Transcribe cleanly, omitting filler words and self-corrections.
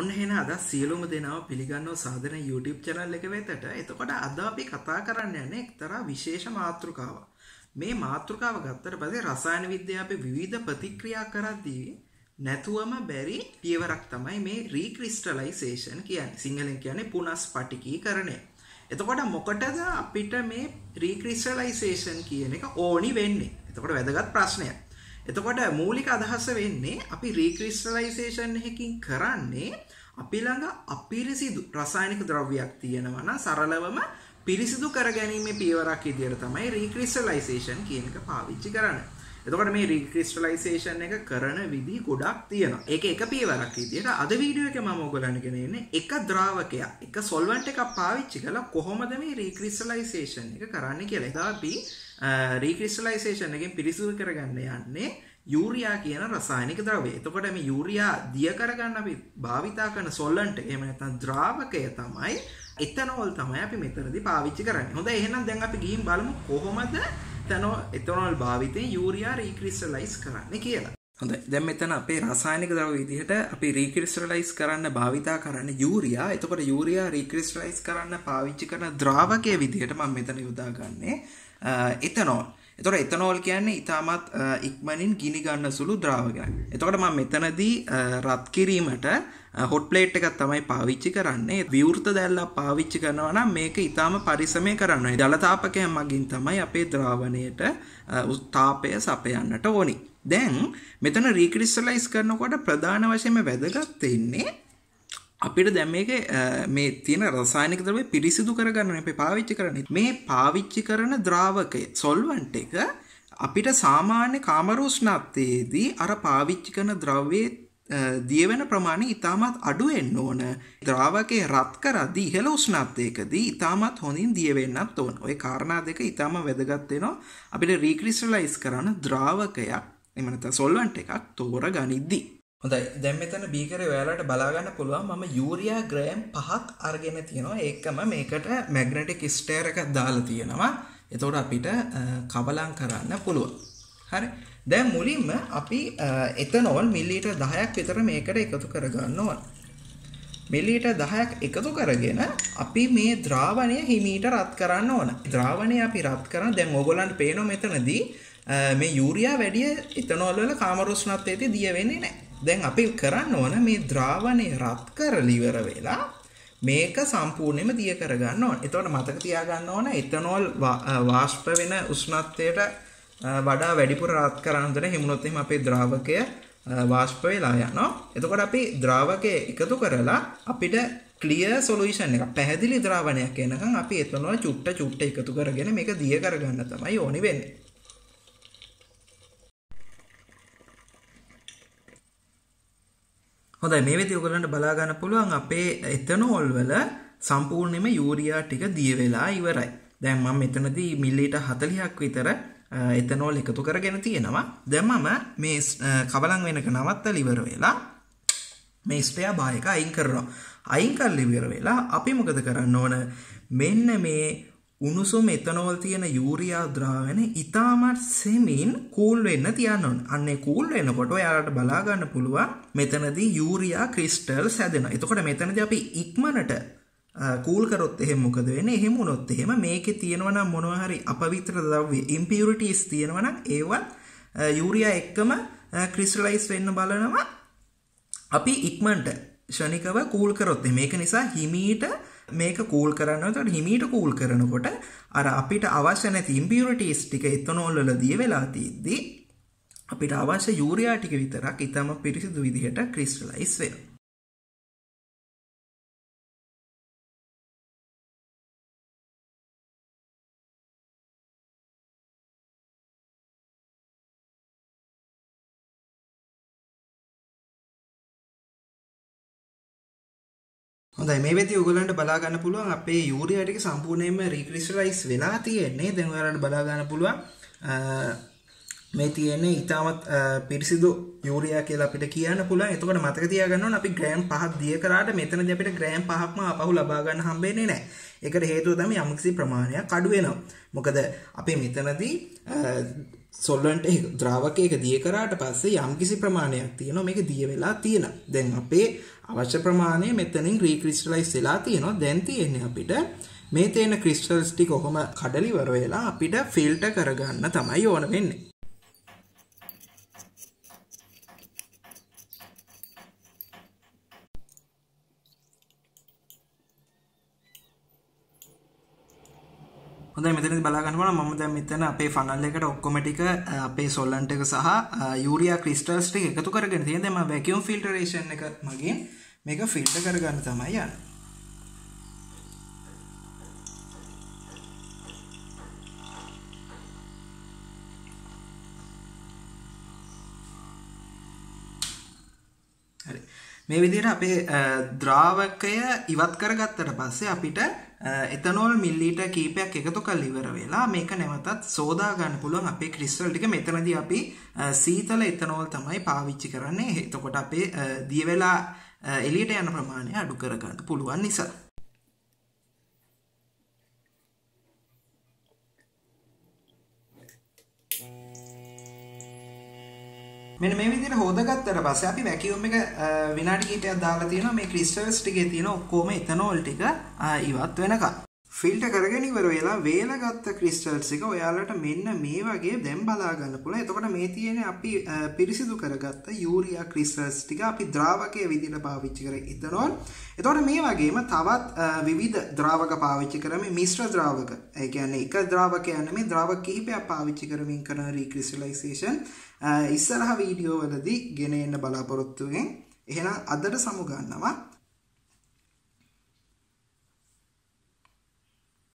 ඔන්න එහෙනම් අද සියලුම දෙනාම පිළිගන්නව සාදන YouTube channel එක වෙතට. එතකොට අද අපි කතා කරන්න යන්නේ එක්තරා විශේෂ මාතෘකාවක්. මේ මාතෘකාව ගත්තට පස්සේ රසායන විද්‍යාවේ විවිධ ප්‍රතික්‍රියා කරද්දී නැතුවම බැරි පියවරක් තමයි මේ රීක්‍රිස්ටලයිසේෂන් කියන්නේ. සිංහලෙන් කියන්නේ පුනස්පටිකීකරණය. එතකොට මොකටද අපිට මේ රීක්‍රිස්ටලයිසේෂන් කියන එක ඕනි වෙන්නේ? එතකොට වැදගත් ප්‍රශ්නයක්. එතකොට මූලික අදහස වෙන්නේ අපි රීක්‍රිස්ටලයිසේෂන් එකකින් කරන්නේ අපි ළඟ අපිරිසිදු රසායනික ද්‍රව්‍යයක් තියෙනවා නම් සරලවම පිරිසිදු කරගැනීමේ පියවරක් විදියට තමයි රීක්‍රිස්ටලයිසේෂන් කියන එක පාවිච්චි කරන්නේ. එතකොට මේ රීක්‍රිස්ටලයිසේෂන් එක කරන විදි ගොඩක් තියෙනවා. ඒක එක පියවරක් විදියට අද වීඩියෝ එකේ මම ඔයගලන්ට කියන්නේ එක ද්‍රාවකයක් එක සොල්වන්ට් එකක් පාවිච්චි කරලා කොහොමද මේ රීක්‍රිස්ටලයිසේෂන් එක කරන්නේ කියලා. එතකොට අපි රීක්‍රිස්ටලයිසේෂන් එකෙන් පිරිසිදු කරගන්න යන්නේ යූරියා කියන රසායනික ද්‍රව්‍යය. එතකොට මේ යූරියා දිය කරගන්න අපි භාවිතා කරන සොලන්ට් එහෙම නැත්නම් ද්‍රාවකය තමයි එතනෝල් තමයි අපි මෙතනදී පාවිච්චි කරන්නේ. හොඳයි එහෙනම් දැන් අපි ගිහින් බලමු කොහොමද එතනෝල් භාවිතයෙන් යූරියා රීක්‍රිස්ටලයිස් කරන්නේ කියලා. හොඳයි දැන් මෙතන අපේ රසායනික ද්‍රව්‍ය විදිහට අපි රීක්‍රිස්ටලයිස් කරන්න භාවිතා කරන යූරියා. එතකොට යූරියා රීක්‍රිස්ටලයිස් කරන්න පාවිච්චි කරන ද්‍රාවකයේ විදිහට මම මෙතන යොදාගන්නේ එතනෝල්. එතකොට එතනෝල් කියන්නේ ඊටමත් ඉක්මනින් ගිනි ගන්න සුළු ද්‍රාවකයක්. එතකොට මම මෙතනදී රත් කිරීමට හොට් ප්ලේට් එකක් තමයි පාවිච්චි කරන්නේ. විවෘත දැල්ලක් පාවිච්චි කරනවා නම් මේක ඊටම පරිස්සමෙන් කරන්න ඕනේ. ජල තාපකයෙන් මගින් තමයි අපේ ද්‍රාවණයට තාපය සපයන්නට ඕනේ. දැන් මෙතන රීක්‍රිස්ටලයිස් කරනකොට ප්‍රධාන වශයෙන්ම වැදගත් වෙන්නේ අපිට දැන් මේක මේ තියෙන රසායනික ද්‍රව්‍ය පිරිසිදු කරගන්න අපි පාවිච්චි කරන්නේ. මේ පාවිච්චි කරන ද්‍රාවකය සොල්වන්ට් එක අපිට සාමාන්‍ය කාමර උෂ්ණත්වයේදී අර පාවිච්චි කරන ද්‍රව්‍යයේ දියවෙන ප්‍රමාණය ඊටමත් අඩු වෙන්න ඕන. ද්‍රාවකේ රත් කරදී ඉහළ උෂ්ණත්වයකදී ඊටමත් හොඳින් දිය වෙන්නත් ඕන. ওই කාරණා දෙක ඊටම වැදගත් වෙනවා අපිට රීක්‍රිස්ටලයිස් කරන ද්‍රාවකයක් එහෙම නැත්නම් සොල්වන්ට් එකක් තෝරගනිද්දී. හොඳයි දැන් මෙතන බීකරේ ඔයාලට බලා ගන්න පුළුවන් මම යූරියා ග්‍රෑම් 5ක් අරගෙන තියෙනවා. ඒකම මේකට මැග්නටික් ස්ටයර් එකක් දාලා තියෙනවා. එතකොට අපිට කබලම් කරන්න පුළුවන්. හරි දැන් මුලින්ම අපි එතනෝල් මිලිලීටර් 10ක් විතර මේකට එකතු කරගන්න ඕන. මිලිලීටර් 10ක් එකතු කරගෙන අපි මේ ද්‍රාවණය හිමීට රත් කරන්න ඕන. ද්‍රාවණය අපි රත් කරන දැන් ඕගොල්ලන්ට පේනවා මෙතනදී මේ යූරියා වැඩි එතනෝල් වල කාමර උෂ්ණත්වයේදී දිය වෙන්නේ නැහැ. දැන් අපි කරන්න ඕන මේ ද්‍රාවණය රත් කරලා ඉවර වෙලා මේක සම්පූර්ණයෙන්ම දිය කර ගන්න ඕන. එතකොට මතක තියා ගන්න ඕන එතනෝල් වාෂ්ප වෙන උෂ්ණත්වයට වඩා වැඩිපුර රත් කරන දර හිමුනොත් එහෙම අපේ ද්‍රාවකය වාෂ්ප වෙලා යනවා. එතකොට අපි ද්‍රාවකය එකතු කරලා අපිට ක්ලියර් සොලියුෂන් එක පැහැදිලි ද්‍රාවණයක් එනකන් අපි එතනෝල් චුට්ට චුට්ට එකතු කරගෙන මේක දිය කර ගන්න තමයි ඕනි වෙන්නේ. හොඳයි මේ විදිහට ඔයගලන්ට බලා ගන්න පුළුවන් අපේ එතනෝල් වල සම්පූර්ණයෙන්ම යූරියා ටික දිය වෙලා ඉවරයි. දැන් මම මෙතනදී මිලිලීටර් 40ක් විතර එතනෝල් එකතු කරගෙන තියෙනවා. දැන් මම මේ කබලම් වෙනක නවත්තලා ඉවර වෙලා මේ ස්පෙයා බාර් එක අයින් කරනවා. අයින් කරලා ඉවර වෙලා අපි මොකද කරන්න ඕන? මෙන්න මේ උණුසුම එතනෝල් තියෙන යූරියා ද්‍රාවණය ඉතාමත් සෙමින් කූල් වෙන්න තියන්න ඕන. අන්නේ කූල් වෙනකොට ඔයාලට බලා ගන්න පුළුවන් මෙතනදී යූරියා ක්‍රිස්ටල්ස් හැදෙනවා. එතකොට මෙතනදී අපි ඉක්මනට කූල් කරොත් එහෙම මොකද වෙන්නේ? එහෙම වුණොත් එහෙම මේකේ තියෙනවා නම් මොනවා හරි අපවිත්‍ර ද්‍රව්‍ය ඉම්පියුරිටීස් තියෙනවා නම් ඒවත් යූරියා එක්කම ක්‍රිස්ටලයිස් වෙන්න බලනවා. අපි ඉක්මනට ශනිකව කූල් කරොත් මේක නිසා හිමීට මේක කූල් කරනවා. එතකොට හිමීට කූල් කරනකොට අර අපිට අවශ්‍ය නැති ඉම්පියුරිටීස් ටික එතනෝල් වල දිය වෙලා තියදී අපිට අවශ්‍ය යූරියා ටික විතරක් ඊටම පිරිසිදු විදිහට ක්‍රිස්ටලයිස් වෙනවා. හොඳයි මේ වෙද්දී ඔයගලන්ට බලා ගන්න පුළුවන් අපේ යූරියා ටික සම්පූර්ණයෙන්ම රීක්‍රිස්ටලයිස් වෙලා තියෙන්නේ. දැන් ඔයාලට බලා ගන්න පුළුවන් මේ තියෙන්නේ ඊටමත් පිරිසිදු යූරියා කියලා අපිට කියන්න පුළුවන්. එතකොට මතක තියාගන්න ඕන අපි ග්‍රෑම් 5ක් දිය කරාට මෙතනදී අපිට ග්‍රෑම් 5ක්ම ආපහු ලබා ගන්න හම්බෙන්නේ නැහැ. ඒකට හේතුව තමයි යම්කිසි ප්‍රමාණයක් අඩු වෙනවා. මොකද අපි මෙතනදී සොල්වන්ට් එක ද්‍රාවකයක දිය කරාට පස්සේ යම්කිසි ප්‍රමාණයක් තියෙනවා මේක දිය වෙලා තියෙනවා. දැන් අපේ අවශ්‍ය ප්‍රමාණය මෙතනින් රීක්‍රිස්ටලයිස් වෙලා තියෙනවා. දැන් තියෙන්නේ අපිට මේ තේන ක්‍රිස්ටල්ස් ටික කොහොම කඩලිවර වෙලා අපිට ෆිල්ටර් කරගන්න තමයි ඕන වෙන්නේ. හොඳයි මෙතනදී බලා ගන්නවා නම් මම දැන් මෙතන අපේ ෆනල් එකට ඔක්කොම ටික අපේ සොලන්ට් එක සහ යූරියා ක්‍රිස්ටල්ස් ටික එකතු කරගෙන තියෙන. දැන් මම වැකියුම් ෆිල්ටරේෂන් එක මගින් මේක ෆිල්ටර් කරගන්න තමයි යන්නේ. හරි. මේ විදිහට අපේ ද්‍රාවකය ඉවත් කරගත්තට පස්සේ අපිට එතනෝල් මිල්ලීටර් කීපයක් එකතු කරලා ඉවර වෙලා මේක නැවතත් සෝදා ගන්න පුළුවන් අපේ ක්‍රිස්ටල් ටික. මෙතනදී අපි සීතල එතනෝල් තමයි පාවිච්චි කරන්නේ. එතකොට අපේ දිය වෙලා එළියට යන ප්‍රමාණය අඩු කර ගන්න පුළුවන් නිසා. මෙන්න මේ විදිහට හොදගත්තට පස්සේ අපි වැකියුම් එක විනාඩි කිහිපයක් දාලා තියෙනවා. මේ ක්‍රිස්ටල්ස් ටිකේ තියෙන ඔක්කොම එතනෝල් ටික ඉවත් වෙනකම් ෆිල්ටර් කරගෙන ඉවර වෙලා වේලගත්ත ක්‍රිස්ටල්ස් එක ඔයාලට මෙන්න මේ වගේ දැන් බලා ගන්න පුළුවන්. එතකොට මේ තියෙන අපි පිරිසිදු කරගත්ත යූරියා ක්‍රිස්ටල්ස් ටික අපි ද්‍රාවකයේ විදිහට පාවිච්චි කරේ එතනෝල්. එතකොට මේ වගේම තවත් විවිධ ද්‍රාවක පාවිච්චි කරමින් මිශ්‍ර ද්‍රාවක, ඒ කියන්නේ එක ද්‍රාවකයක් නෙමෙයි ද්‍රාවක කිහිපයක් පාවිච්චි කරමින් කරන රීක්‍රිස්ටලයිසේෂන් ඉස්සරහ වීඩියෝ වලදී ගෙන එන්න බලාපොරොත්තු වෙමින්. එහෙනම් අදට සමුගන්නවා.